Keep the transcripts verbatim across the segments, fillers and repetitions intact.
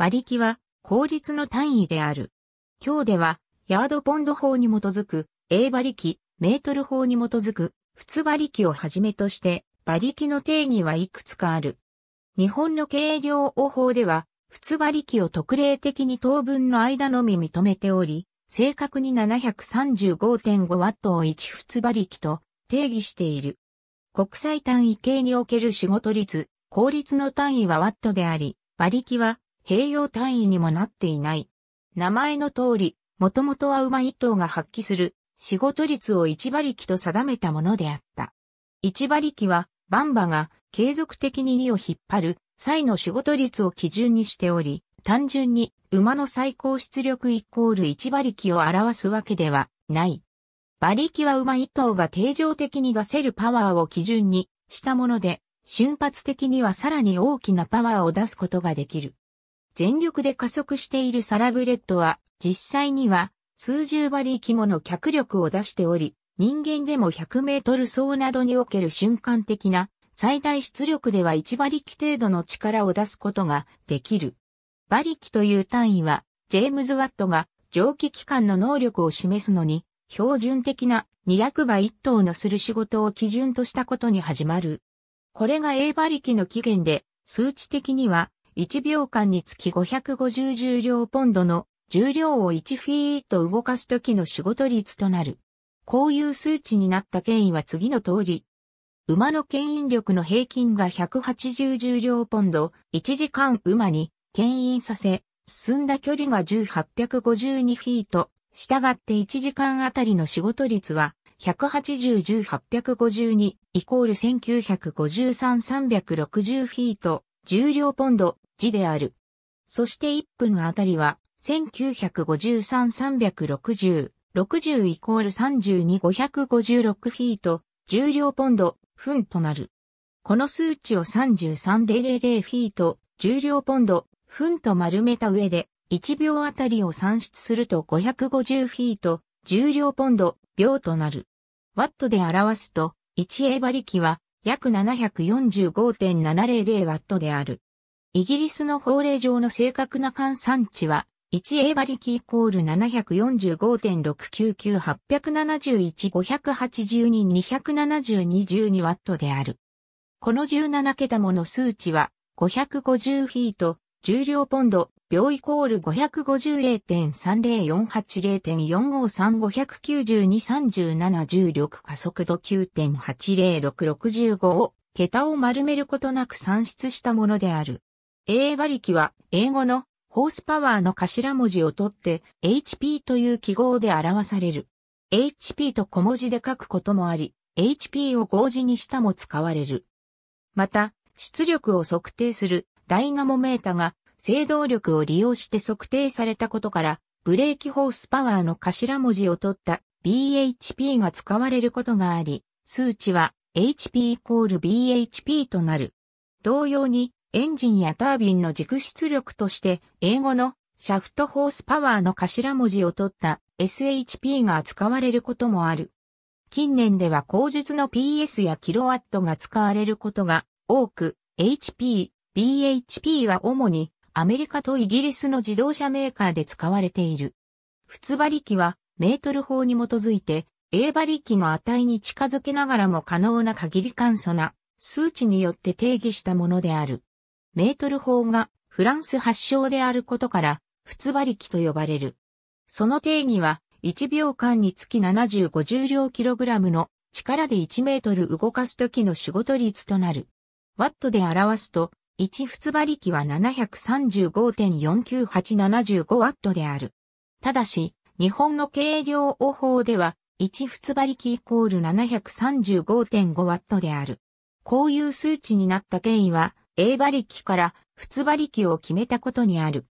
馬力は効率の単位である。強では、ヤードポンド法に基づく、英馬力、メートル法に基づく、仏馬力をはじめとして、馬力の定義はいくつかある。日本の計量王法では、仏馬力を特例的に等分の間のみ認めており、正確に ななひゃくさんじゅうごてんご ワットをいち仏馬力と定義している。国際単位系における仕事率、効率の単位はワットであり、馬力は併用単位にもなっていない。名前の通り、もともとは馬一頭が発揮する仕事率をいち馬力と定めたものであった。いち馬力は、番馬が継続的ににを引っ張る際の仕事率を基準にしており、単純に馬の最高出力イコールいち馬力を表すわけではない。馬力は馬一頭が定常的に出せるパワーを基準にしたもので、瞬発的にはさらに大きなパワーを出すことができる。全力で加速しているサラブレッドは、実際には数十馬力もの脚力を出しており、人間でもひゃくメートル走などにおける瞬間的な最大出力ではいち馬力程度の力を出すことができる。馬力という単位は、ジェームズ・ワットが蒸気機関の能力を示すのに、標準的なにひゃくばいっとうのする仕事を基準としたことに始まる。これが英馬力の起源で、数値的にはいちびょうかんにつきごひゃくごじゅう重量ポンドの重量をいちフィート動かすときの仕事率となる。こういう数値になった経緯は次の通り。馬の牽引力の平均がひゃくはちじゅう重量ポンド、いちじかん馬に牽引させ、進んだ距離がせんはっぴゃくごじゅうにフィート。したがっていちじかんあたりの仕事率は、ひゃくはちじゅう せんはっぴゃくごじゅうに イコールせんきゅうひゃくごじゅうさん さんびゃくろくじゅうフィート、重量ポンド、時である。そしていっぷんあたりは、せんきゅうひゃくごじゅうさん さんびゃくろくじゅう、ろくじゅうイコールさんじゅうに ごひゃくごじゅうろくフィート、重量ポンド、分となる。この数値をさんじゅうさん ぜろぜろぜろフィート、重量ポンド、分と丸めた上で、いちびょうあたりを算出するとごひゃくごじゅうフィート、重量ポンド、秒となる。ワットで表すと、いち英馬力は約 ななひゃくよんじゅうごてんななぜろぜろ ワットである。イギリスの法令上の正確な換算値は、いち英馬力イコール ななひゃくよんじゅうご ろくきゅうきゅう はちなないち ごはちはちに にななに いちに ワットである。このじゅうななけたもの数値は、ごひゃくごじゅうフィート、重量ポンド、秒イコール ごひゃくごじゅう ぜろぜろさんぜろよんはちぜろぜろよんごさんごきゅうにさんなな 重力加速度 きゅうてんはちぜろろくろくご を、桁を丸めることなく算出したものである。英馬力は、英語のホースパワーの頭文字を取って、エイチピー という記号で表される。エイチピー と小文字で書くこともあり、エイチピー を合字にしたも使われる。また、出力を測定する。ダイナモメータが制動力を利用して測定されたことから、ブレーキホースパワーの頭文字を取った ビーエイチピー が使われることがあり、数値は エイチピー イコール ビーエイチピー となる。同様に、エンジンやタービンの軸出力として、英語のシャフトホースパワーの頭文字を取った エスエイチピー が使われることもある。近年では後述の ピーエス やキロワットが使われることが多く、エイチピー、ビーエイチピー は主にアメリカとイギリスの自動車メーカーで使われている。仏馬力はメートル法に基づいて英馬力の値に近づけながらも可能な限り簡素な数値によって定義したものである。メートル法がフランス発祥であることから仏馬力と呼ばれる。その定義はいちびょうかんにつきななじゅうご重量キログラムの力でいちメートル動かすときの仕事率となる。ワットで表すといち仏馬力は ななひゃくさんじゅうご てんよんきゅうはちななご ワットである。ただし、日本の計量王法では、いち仏馬力イコール ななひゃくさんじゅうごてんご ワットである。こういう数値になった経緯は、英馬力から仏馬力を決めたことにある。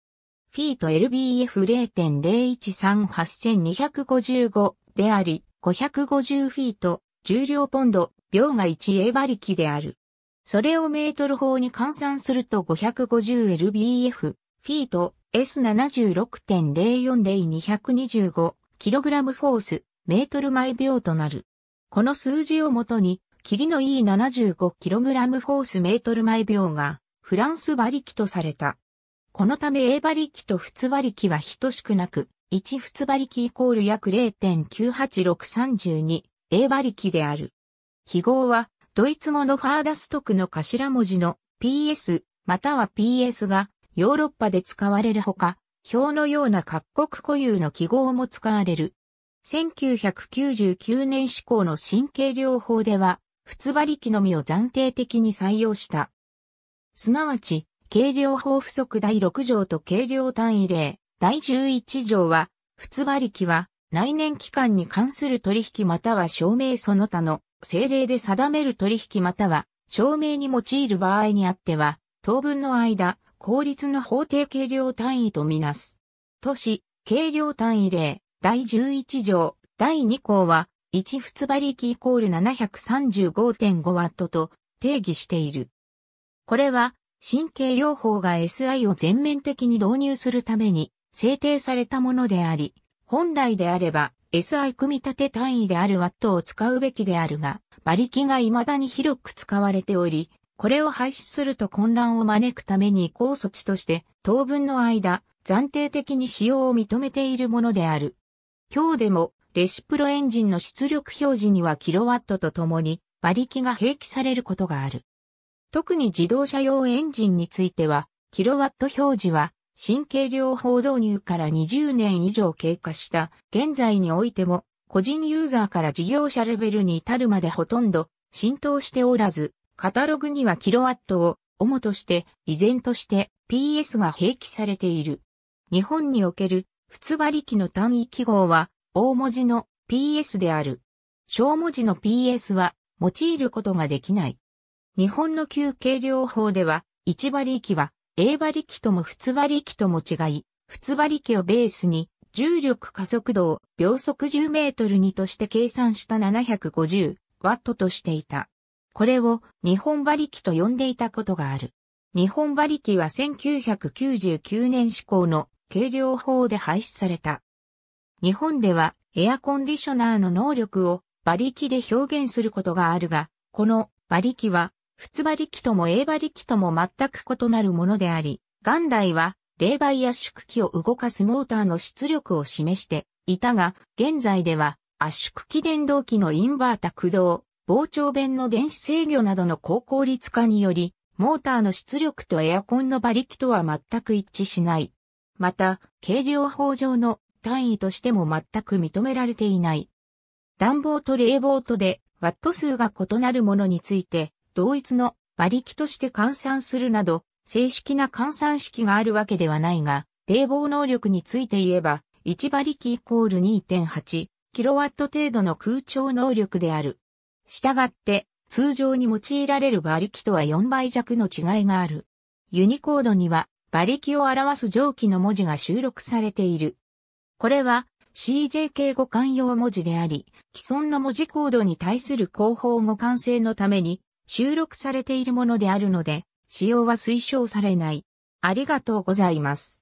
フィート エルビーエフ ぜろてんぜろいちさんはちにごご であり、ごひゃくごじゅうフィート、重量ポンド、秒がいち英馬力である。それをメートル法に換算すると ごひゃくごじゅう エルビーエフ、フィート、エス ななじゅうろく ぜろよんぜろ にひゃくにじゅうごキログラム フォース、メートル毎秒となる。この数字をもとに、キリのいい ななじゅうごキログラム フォースメートル毎秒が、フランス馬力とされた。このため A 馬力と仏馬力は等しくなく、いち仏馬力イコール約 れいてんきゅうはちろくさんに A 馬力である。記号は、ドイツ語のファーダストクの頭文字の ピーエス または ピーエス がヨーロッパで使われるほか、表のような各国固有の記号も使われる。せんきゅうひゃくきゅうじゅうきゅうねん施行の神経療法では、仏馬力のみを暫定的に採用した。すなわち、計量法附則だいろくじょうと計量単位例、だいじゅういちじょうは、仏馬力は、内燃機関に関する取引または証明その他の、政令で定める取引または、証明に用いる場合にあっては、当分の間、公立の法定計量単位とみなす。とし、計量単位例、だいじゅういちじょう、だいにこうは、いち仏馬力イコール ななひゃくさんじゅうごてんご ワットと定義している。これは、神経療法が エスアイ を全面的に導入するために制定されたものであり、本来であれば エスアイ 組み立て単位であるワットを使うべきであるが、馬力が未だに広く使われており、これを廃止すると混乱を招くために移行措置として、当分の間、暫定的に使用を認めているものである。今日でも、レシプロエンジンの出力表示にはキロワットとともに、馬力が併記されることがある。特に自動車用エンジンについては、キロワット表示は、神経療法導入からにじゅうねん以上経過した、現在においても、個人ユーザーから事業者レベルに至るまでほとんど浸透しておらず、カタログにはキロワットを主として、依然として ピーエス が併記されている。日本における、仏馬力の単位記号は、大文字の ピーエス である。小文字の ピーエス は、用いることができない。日本の旧計量法では、いち馬力は、A 馬力とも仏馬力とも違い、仏馬力をベースに、重力加速度を秒速じゅうメートルにとして計算した ななひゃくごじゅうワット としていた。これを日本馬力と呼んでいたことがある。日本馬力はせんきゅうひゃくきゅうじゅうきゅうねん施行の計量法で廃止された。日本ではエアコンディショナーの能力を馬力で表現することがあるが、この馬力は、仏馬力とも A 馬力とも全く異なるものであり、元来は、冷媒圧縮機を動かすモーターの出力を示していたが、現在では圧縮機電動機のインバータ駆動、膨張弁の電子制御などの高効率化により、モーターの出力とエアコンの馬力とは全く一致しない。また、計量法上の単位としても全く認められていない。暖房と冷房とで、ワット数が異なるものについて、同一の馬力として換算するなど、正式な換算式があるわけではないが、冷房能力について言えば、いち馬力イコール にてんはちキロワット 程度の空調能力である。したがって、通常に用いられる馬力とはよんばいじゃくの違いがある。ユニコードには、馬力を表す上記の文字が収録されている。これは、シージェーケー 互換用文字であり、既存の文字コードに対する広報互換性のために、収録されているものであるので、使用は推奨されない。ありがとうございます。